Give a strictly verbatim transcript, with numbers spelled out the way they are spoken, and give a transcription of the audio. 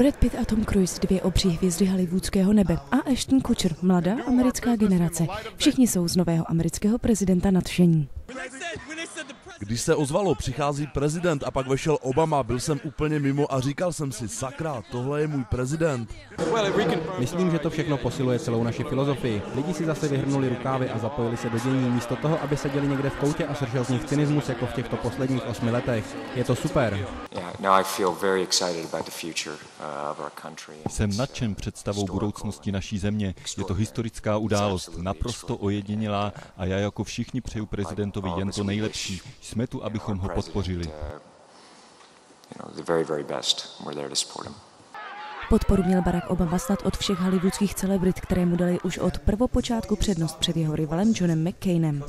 Brad Pitt a Tom Cruise, dvě obří hvězdy hollywoodského nebe, a Ashton Kutcher, mladá americká generace. Všichni jsou z nového amerického prezidenta nadšení. Když se ozvalo, přichází prezident, a pak vešel Obama, byl jsem úplně mimo a říkal jsem si, sakra, tohle je můj prezident. Myslím, že to všechno posiluje celou naši filozofii. Lidi si zase vyhrnuli rukávy a zapojili se do dění, místo toho, aby seděli někde v koutě a sršel z nich cynismus jako v těchto posledních osmi letech. Je to super. Jsem nadšen představou budoucnosti naší země. Je to historická událost, naprosto ojedinělá, a já jako všichni přeju prezidentovi jen to nejlepší. Jsme tu, abychom ho podpořili. Podporu měl Barack Obama snad od všech hollywoodských celebrit, které mu dali už od prvopočátku přednost před jeho rivalem Johnem McCainem.